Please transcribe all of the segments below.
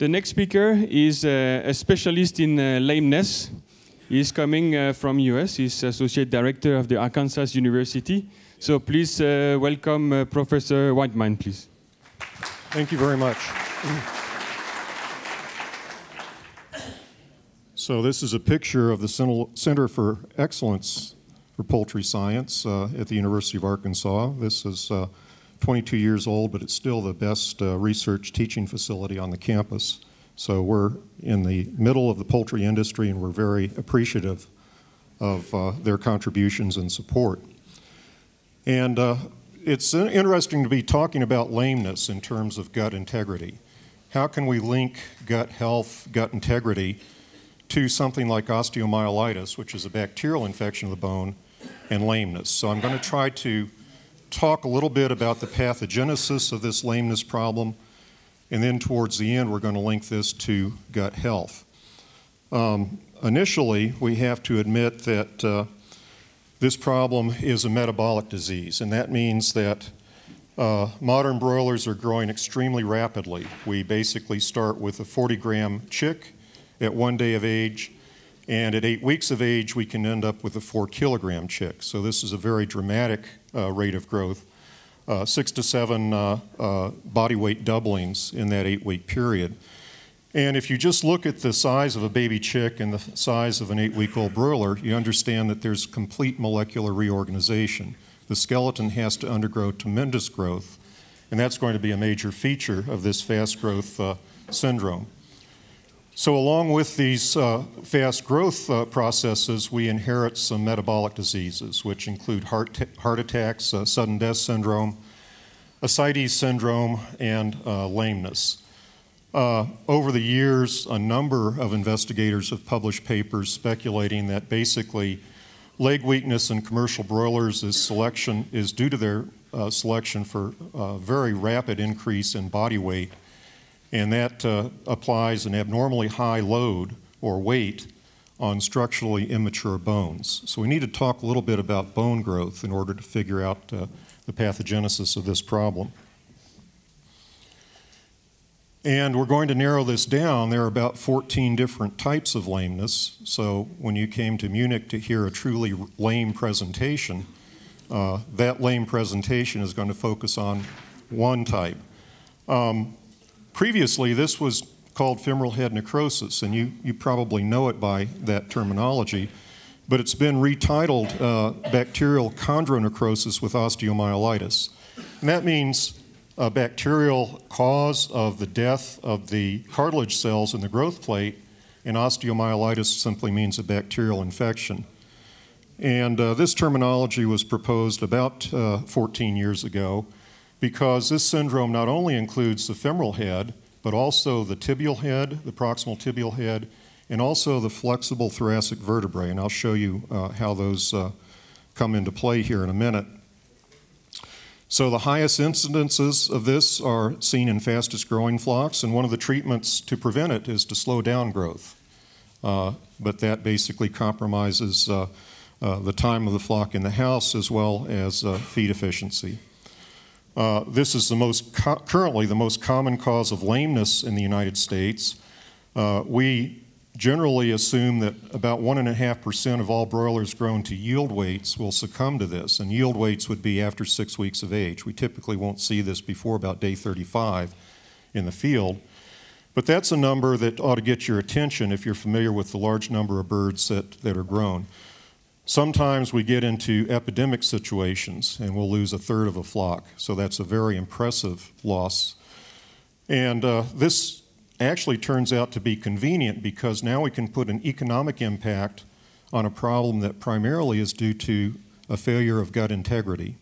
The next speaker is a specialist in lameness. He's coming from US. He's associate director of the Arkansas University. So please welcome Professor Wideman, please. Thank you very much. So this is a picture of the Center for Excellence for Poultry Science at the University of Arkansas. This is 22 years old, but it's still the best research teaching facility on the campus. So we're in the middle of the poultry industry, and we're very appreciative of their contributions and support. And it's interesting to be talking about lameness in terms of gut integrity. How can we link gut health, gut integrity, to something like osteomyelitis, which is a bacterial infection of the bone, and lameness? So I'm going to try to talk a little bit about the pathogenesis of this lameness problem, and then towards the end, we're going to link this to gut health. Initially, we have to admit that this problem is a metabolic disease, and that means that modern broilers are growing extremely rapidly. We basically start with a 40-gram chick at 1 day of age, and at 8 weeks of age, we can end up with a 4-kilogram chick. So this is a very dramatic rate of growth. 6 to 7 body weight doublings in that 8-week period. And if you just look at the size of a baby chick and the size of an 8-week-old broiler, you understand that there's complete molecular reorganization. The skeleton has to undergo tremendous growth, and that's going to be a major feature of this fast growth syndrome. So along with these fast growth processes, we inherit some metabolic diseases, which include heart attacks, sudden death syndrome, ascites syndrome, and lameness. Over the years, a number of investigators have published papers speculating that basically leg weakness in commercial broilers is due to their selection for a very rapid increase in body weight, and that applies an abnormally high load or weight on structurally immature bones. So we need to talk a little bit about bone growth in order to figure out the pathogenesis of this problem. And we're going to narrow this down. There are about 14 different types of lameness. So when you came to Munich to hear a truly lame presentation, that lame presentation is going to focus on one type. Previously, this was called femoral head necrosis, and you probably know it by that terminology, but it's been retitled bacterial chondronecrosis with osteomyelitis. And that means a bacterial cause of the death of the cartilage cells in the growth plate, and osteomyelitis simply means a bacterial infection. And this terminology was proposed about 14 years ago, because this syndrome not only includes the femoral head, but also the tibial head, the proximal tibial head, and also the flexible thoracic vertebrae. And I'll show you how those come into play here in a minute. So the highest incidences of this are seen in fastest growing flocks, and one of the treatments to prevent it is to slow down growth. But that basically compromises the time of the flock in the house, as well as feed efficiency. This is the most currently the most common cause of lameness in the United States. We generally assume that about 1.5% of all broilers grown to yield weights will succumb to this, and yield weights would be after 6 weeks of age. We typically won't see this before about day 35 in the field. But that's a number that ought to get your attention if you're familiar with the large number of birds that are grown. Sometimes we get into epidemic situations and we'll lose 1/3 of a flock. So that's a very impressive loss. And this actually turns out to be convenient, because now we can put an economic impact on a problem that primarily is due to a failure of gut integrity.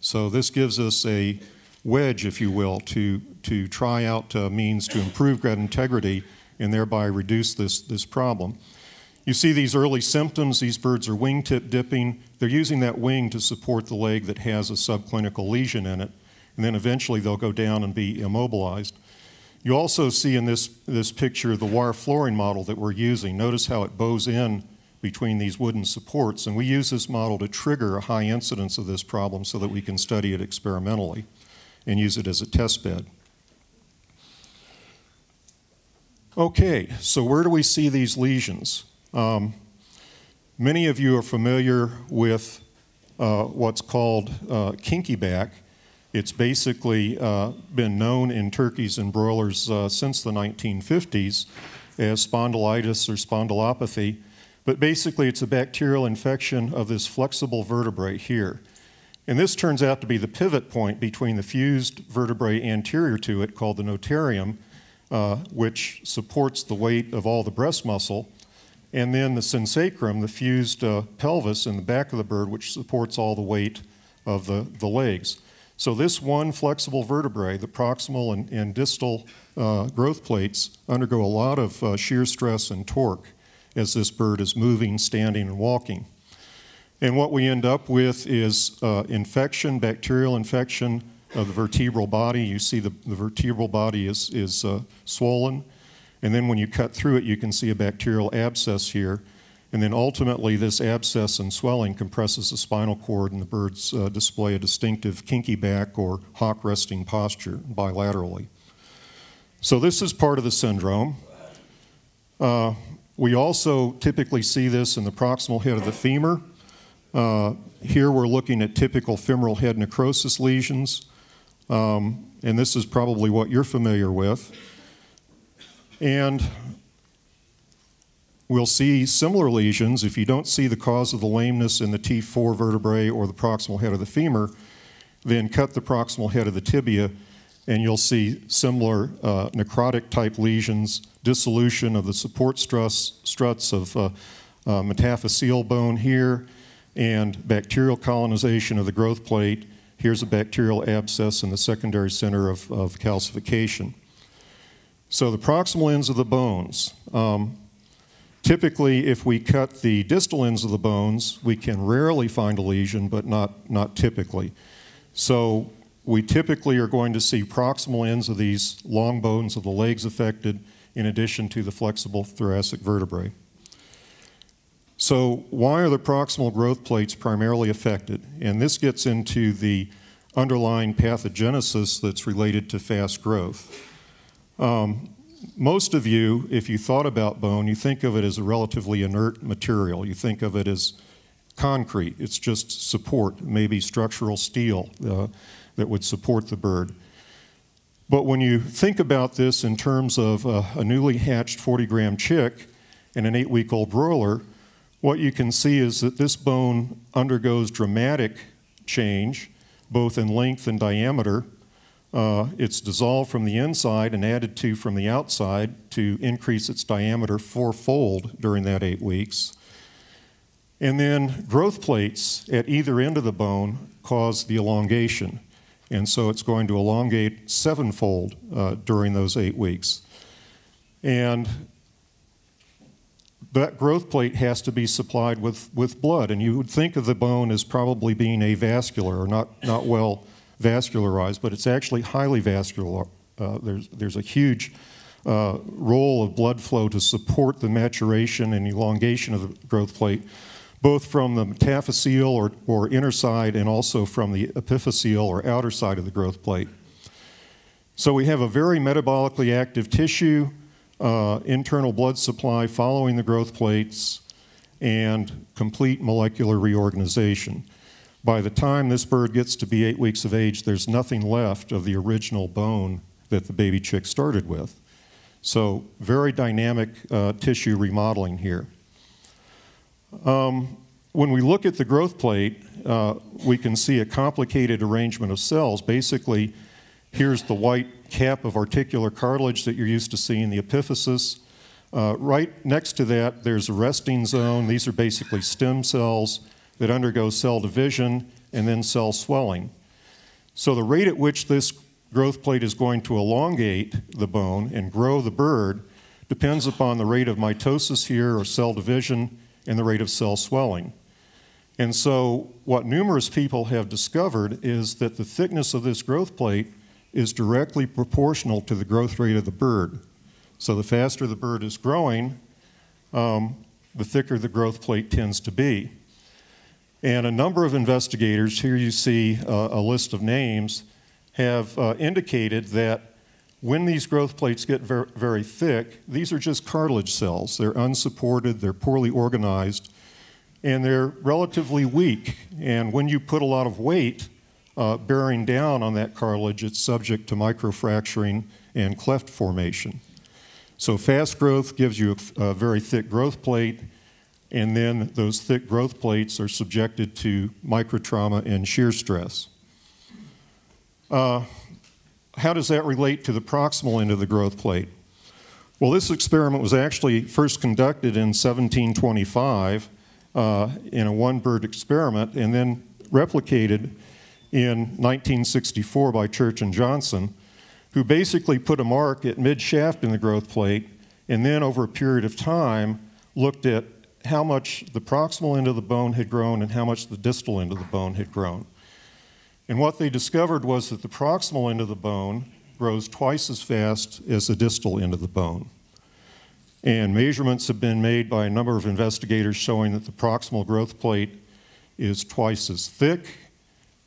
So this gives us a wedge, if you will, to try out means to improve gut integrity and thereby reduce this problem. You see these early symptoms. These birds are wingtip dipping. They're using that wing to support the leg that has a subclinical lesion in it, and then eventually they'll go down and be immobilized. You also see in this picture the wire flooring model that we're using. Notice how it bows in between these wooden supports, and we use this model to trigger a high incidence of this problem so that we can study it experimentally and use it as a test bed. Okay, so where do we see these lesions? Many of you are familiar with what's called kinky back. It's basically been known in turkeys and broilers since the 1950s as spondylitis or spondylopathy, but basically it's a bacterial infection of this flexible vertebrae here. And this turns out to be the pivot point between the fused vertebrae anterior to it, called the notarium, which supports the weight of all the breast muscle, and then the syn-sacrum, the fused pelvis in the back of the bird, which supports all the weight of the legs. So this one flexible vertebrae, the proximal and distal growth plates, undergo a lot of shear stress and torque as this bird is moving, standing, and walking. And what we end up with is infection, bacterial infection of the vertebral body. You see the vertebral body is swollen. And then when you cut through it, you can see a bacterial abscess here. And then ultimately, this abscess and swelling compresses the spinal cord, and the birds display a distinctive kinky back or hock resting posture bilaterally. So this is part of the syndrome. We also typically see this in the proximal head of the femur. Here we're looking at typical femoral head necrosis lesions. And this is probably what you're familiar with. And we'll see similar lesions if you don't see the cause of the lameness in the T4 vertebrae or the proximal head of the femur, then cut the proximal head of the tibia and you'll see similar necrotic type lesions, dissolution of the support struts of metaphyseal bone here, and bacterial colonization of the growth plate. Here's a bacterial abscess in the secondary center of calcification. So the proximal ends of the bones. Typically, if we cut the distal ends of the bones, we can rarely find a lesion, but not typically. So we typically are going to see proximal ends of these long bones of the legs affected, in addition to the flexible thoracic vertebrae. So why are the proximal growth plates primarily affected? And this gets into the underlying pathogenesis that's related to fast growth. Most of you, if you thought about bone, you think of it as a relatively inert material. You think of it as concrete. It's just support, maybe structural steel that would support the bird. But when you think about this in terms of a newly hatched 40-gram chick and an 8-week-old broiler, what you can see is that this bone undergoes dramatic change, both in length and diameter. It's dissolved from the inside and added to from the outside to increase its diameter fourfold during that 8 weeks. And then growth plates at either end of the bone cause the elongation. And so it's going to elongate sevenfold during those 8 weeks. And that growth plate has to be supplied with blood. And you would think of the bone as probably being avascular or not well vascularized, but it's actually highly vascular. There's a huge role of blood flow to support the maturation and elongation of the growth plate, both from the metaphyseal or inner side and also from the epiphyseal or outer side of the growth plate. So we have a very metabolically active tissue, internal blood supply following the growth plates, and complete molecular reorganization. By the time this bird gets to be 8 weeks of age, there's nothing left of the original bone that the baby chick started with. So very dynamic tissue remodeling here. When we look at the growth plate, we can see a complicated arrangement of cells. Basically, here's the white cap of articular cartilage that you're used to seeing, the epiphysis. Right next to that, there's a resting zone. These are basically stem cells that undergo cell division and then cell swelling. So the rate at which this growth plate is going to elongate the bone and grow the bird depends upon the rate of mitosis here, or cell division, and the rate of cell swelling. And so what numerous people have discovered is that the thickness of this growth plate is directly proportional to the growth rate of the bird. So the faster the bird is growing, the thicker the growth plate tends to be. And a number of investigators, here you see a list of names, have indicated that When these growth plates get very thick, these are just cartilage cells. They're unsupported, they're poorly organized, and they're relatively weak. And when you put a lot of weight bearing down on that cartilage, it's subject to microfracturing and cleft formation. So fast growth gives you a very thick growth plate, and then those thick growth plates are subjected to microtrauma and shear stress. How does that relate to the proximal end of the growth plate? Well, this experiment was actually first conducted in 1725 in a one-bird experiment, and then replicated in 1964 by Church and Johnson, who basically put a mark at mid-shaft in the growth plate, and then over a period of time looked at how much the proximal end of the bone had grown and how much the distal end of the bone had grown. And what they discovered was that the proximal end of the bone grows twice as fast as the distal end of the bone. And measurements have been made by a number of investigators showing that the proximal growth plate is twice as thick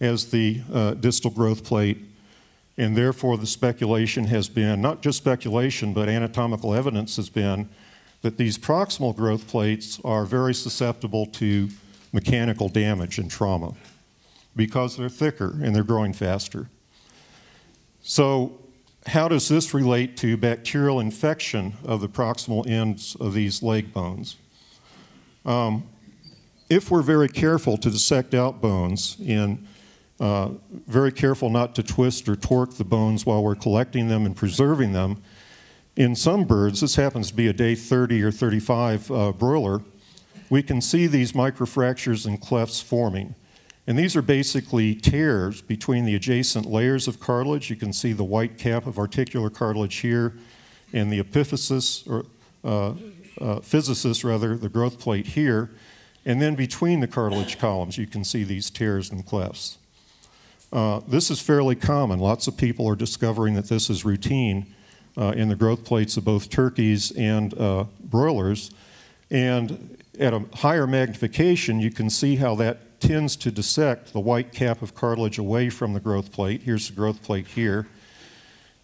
as the distal growth plate, and therefore the speculation has been, not just speculation, but anatomical evidence has been that these proximal growth plates are very susceptible to mechanical damage and trauma, because they're thicker and they're growing faster. So how does this relate to bacterial infection of the proximal ends of these leg bones? If we're very careful to dissect out bones and very careful not to twist or torque the bones while we're collecting them and preserving them, in some birds, this happens to be a day 30 or 35 broiler, we can see these microfractures and clefts forming. And these are basically tears between the adjacent layers of cartilage. You can see the white cap of articular cartilage here, and the epiphysis, or physis rather, the growth plate here. And then between the cartilage columns, you can see these tears and clefts. This is fairly common. Lots of people are discovering that this is routine in the growth plates of both turkeys and broilers. And at a higher magnification, you can see how that tends to dissect the white cap of cartilage away from the growth plate. Here's the growth plate here.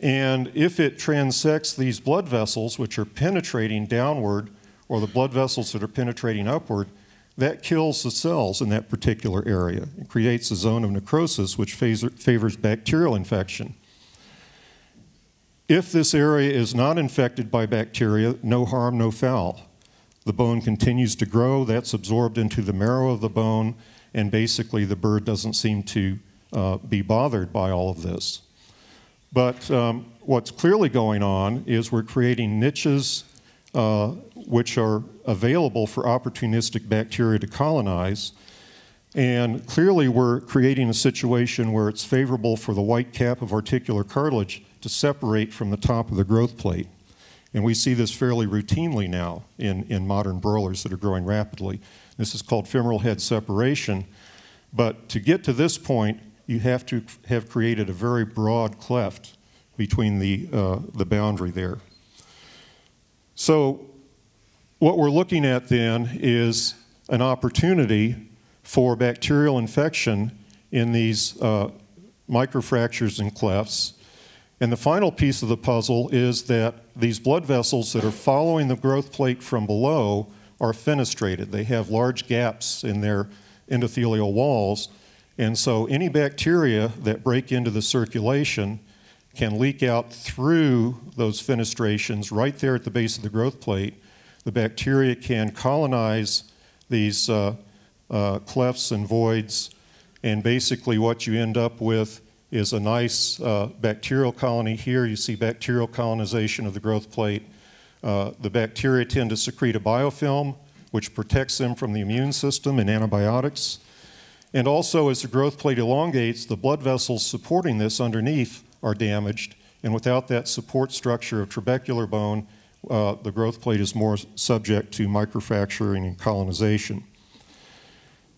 And if it transects these blood vessels, which are penetrating downward, or the blood vessels that are penetrating upward, that kills the cells in that particular area. It creates a zone of necrosis, which favors bacterial infection. If this area is not infected by bacteria, no harm, no foul. The bone continues to grow. That's absorbed into the marrow of the bone, and basically the bird doesn't seem to be bothered by all of this. But what's clearly going on is we're creating niches which are available for opportunistic bacteria to colonize. And clearly we're creating a situation where it's favorable for the white cap of articular cartilage to separate from the top of the growth plate. And we see this fairly routinely now in modern broilers that are growing rapidly. This is called femoral head separation. But to get to this point, you have to have created a very broad cleft between the boundary there. So what we're looking at then is an opportunity for bacterial infection in these microfractures and clefts. And the final piece of the puzzle is that these blood vessels that are following the growth plate from below are fenestrated. They have large gaps in their endothelial walls. And so any bacteria that break into the circulation can leak out through those fenestrations right there at the base of the growth plate. The bacteria can colonize these clefts and voids. And basically what you end up with is a nice bacterial colony here. You see bacterial colonization of the growth plate. The bacteria tend to secrete a biofilm, which protects them from the immune system and antibiotics. And also, as the growth plate elongates, the blood vessels supporting this underneath are damaged. And without that support structure of trabecular bone, the growth plate is more subject to microfracturing and colonization.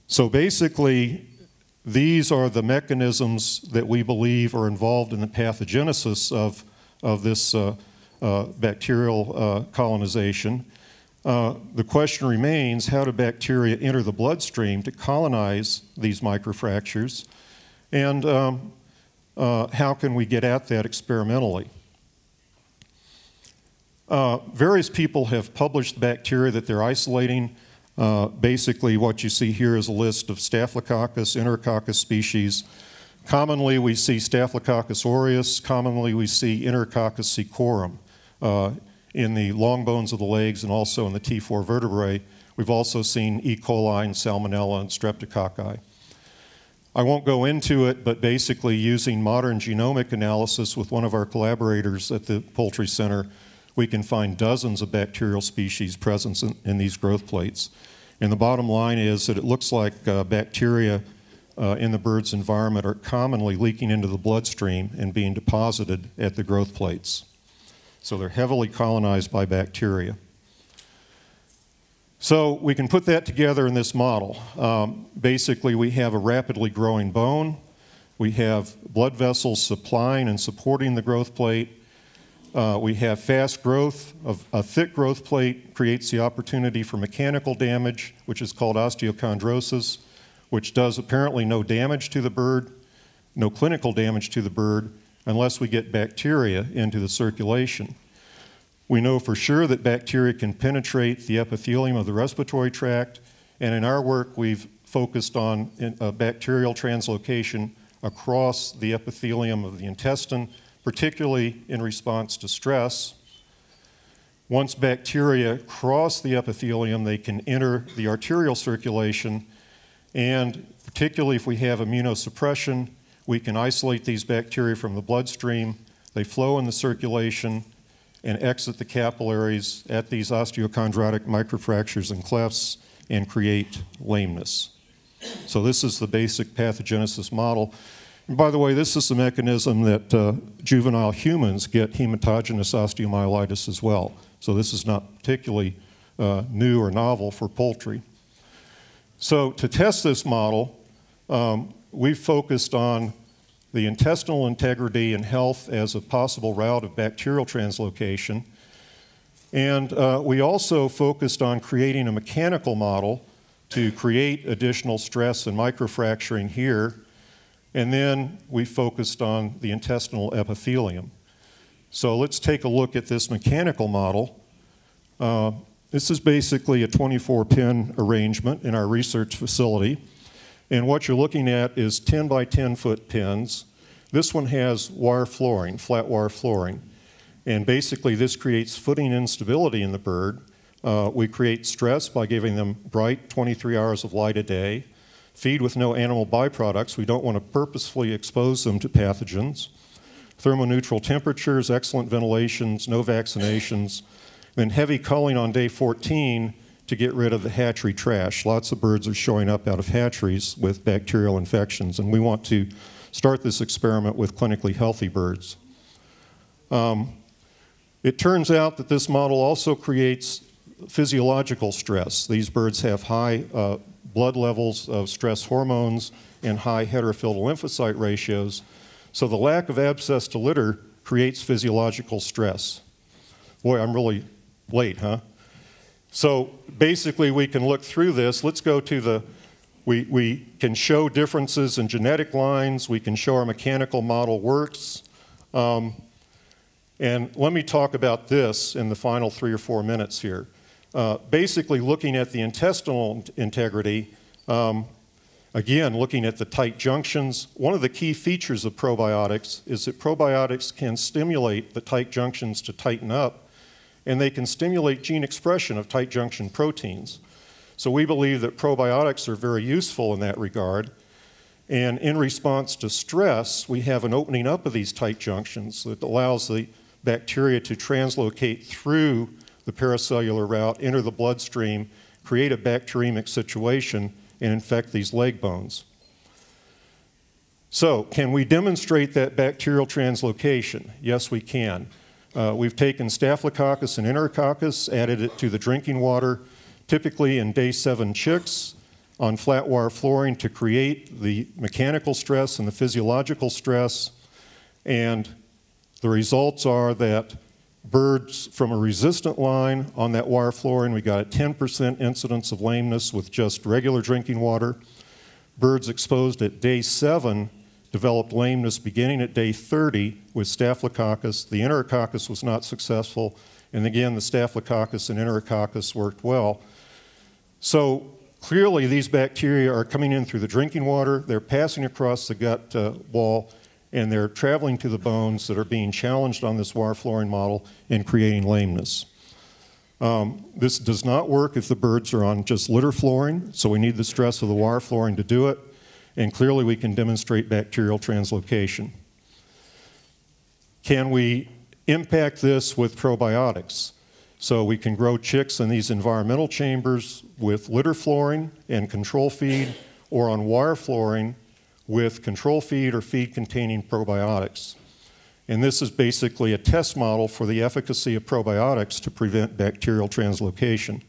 So basically, these are the mechanisms that we believe are involved in the pathogenesis of this bacterial colonization. The question remains, how do bacteria enter the bloodstream to colonize these microfractures? And how can we get at that experimentally? Various people have published bacteria that they're isolating. Basically, what you see here is a list of Staphylococcus, Enterococcus species. Commonly, we see Staphylococcus aureus. Commonly, we see Enterococcus faecium in the long bones of the legs and also in the T4 vertebrae. We've also seen E. coli and Salmonella and Streptococci. I won't go into it, but basically using modern genomic analysis with one of our collaborators at the Poultry Center, we can find dozens of bacterial species present in these growth plates. And the bottom line is that it looks like bacteria in the bird's environment are commonly leaking into the bloodstream and being deposited at the growth plates. So they're heavily colonized by bacteria. So we can put that together in this model. Basically, we have a rapidly growing bone. We have blood vessels supplying and supporting the growth plate. We have fast growth of a thick growth plate creates the opportunity for mechanical damage, which is called osteochondrosis, which does apparently no damage to the bird, no clinical damage to the bird, unless we get bacteria into the circulation. We know for sure that bacteria can penetrate the epithelium of the respiratory tract, and in our work we've focused on bacterial translocation across the epithelium of the intestine, particularly in response to stress. Once bacteria cross the epithelium, they can enter the arterial circulation, and particularly if we have immunosuppression, we can isolate these bacteria from the bloodstream. They flow in the circulation and exit the capillaries at these osteochondrotic microfractures and clefts and create lameness. So this is the basic pathogenesis model. And by the way, this is the mechanism that juvenile humans get hematogenous osteomyelitis as well. So this is not particularly new or novel for poultry. So to test this model, we've focused on the intestinal integrity and health as a possible route of bacterial translocation. And we also focused on creating a mechanical model to create additional stress and microfracturing here. And then we focused on the intestinal epithelium. So let's take a look at this mechanical model. This is basically a 24-pin arrangement in our research facility. And what you're looking at is 10 by 10 foot pins. This one has wire flooring, flat wire flooring. And basically this creates footing instability in the bird. We create stress by giving them bright 23 hours of light a day, feed with no animal byproducts. We don't want to purposefully expose them to pathogens. Thermoneutral temperatures, excellent ventilations, no vaccinations. Then heavy culling on day 14 to get rid of the hatchery trash. Lots of birds are showing up out of hatcheries with bacterial infections, and we want to start this experiment with clinically healthy birds. It turns out that this model also creates physiological stress. These birds have high blood levels of stress hormones and high heterophil to lymphocyte ratios, so the lack of abscess to litter creates physiological stress. Boy, I'm really late, huh? So basically, we can look through this. Let's go to the, we can show differences in genetic lines. We can show our mechanical model works. And let me talk about this in the final 3 or 4 minutes here. Basically, looking at the intestinal integrity, again, looking at the tight junctions, one of the key features of probiotics is that probiotics can stimulate the tight junctions to tighten up, and they can stimulate gene expression of tight junction proteins. So we believe that probiotics are very useful in that regard. And in response to stress, we have an opening up of these tight junctions that allows the bacteria to translocate through the paracellular route, enter the bloodstream, create a bacteremic situation, and infect these leg bones. So can we demonstrate that bacterial translocation? Yes, we can. We've taken Staphylococcus and Enterococcus, added it to the drinking water, typically in day 7 chicks on flat wire flooring to create the mechanical stress and the physiological stress. And the results are that birds from a resistant line on that wire flooring, we got a 10% incidence of lameness with just regular drinking water. Birds exposed at day 7 developed lameness beginning at day 30 with Staphylococcus. The Enterococcus was not successful. And again, the Staphylococcus and Enterococcus worked well. So clearly, these bacteria are coming in through the drinking water. They're passing across the gut wall, and they're traveling to the bones that are being challenged on this wire flooring model and creating lameness. This does not work if the birds are on just litter flooring, so we need the stress of the wire flooring to do it, and clearly we can demonstrate bacterial translocation. Can we impact this with probiotics? So we can grow chicks in these environmental chambers with litter flooring and control feed, or on wire flooring with control feed or feed containing probiotics. And this is basically a test model for the efficacy of probiotics to prevent bacterial translocation.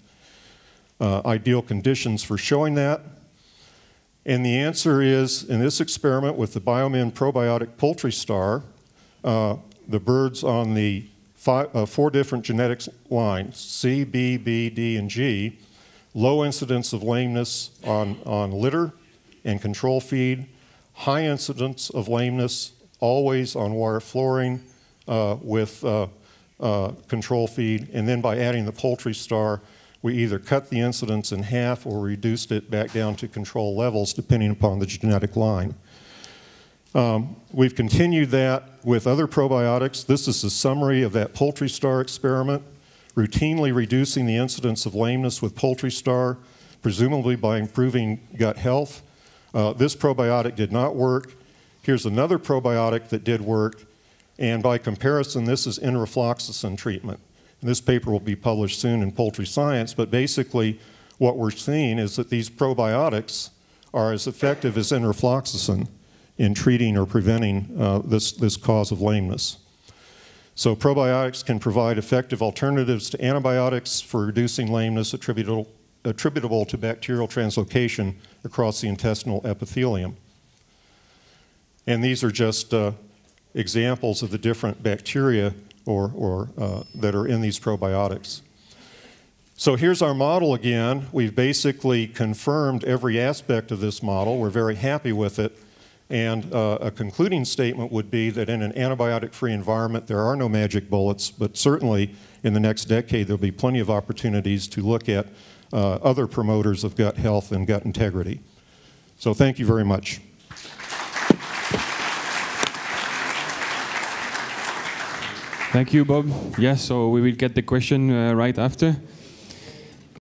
Ideal conditions for showing that. And the answer is, in this experiment with the Biomin Probiotic Poultry Star, the birds on the four different genetics lines, C, B, B, D, and G, low incidence of lameness on litter and control feed, high incidence of lameness always on wire flooring with control feed. And then by adding the Poultry Star, we either cut the incidence in half or reduced it back down to control levels depending upon the genetic line. We've continued that with other probiotics. This is a summary of that Poultry Star experiment, routinely reducing the incidence of lameness with Poultry Star, presumably by improving gut health. This probiotic did not work. Here's another probiotic that did work, and by comparison, this is enrofloxacin treatment. And this paper will be published soon in Poultry Science, but basically what we're seeing is that these probiotics are as effective as enrofloxacin in treating or preventing this cause of lameness. So probiotics can provide effective alternatives to antibiotics for reducing lameness attributable to bacterial translocation across the intestinal epithelium. And these are just examples of the different bacteria that are in these probiotics. So here's our model again. We've basically confirmed every aspect of this model. We're very happy with it. And a concluding statement would be that in an antibiotic-free environment, there are no magic bullets, but certainly in the next decade, there'll be plenty of opportunities to look at other promoters of gut health and gut integrity. So thank you very much. Thank you, Bob. Yes, so we will get the question right after.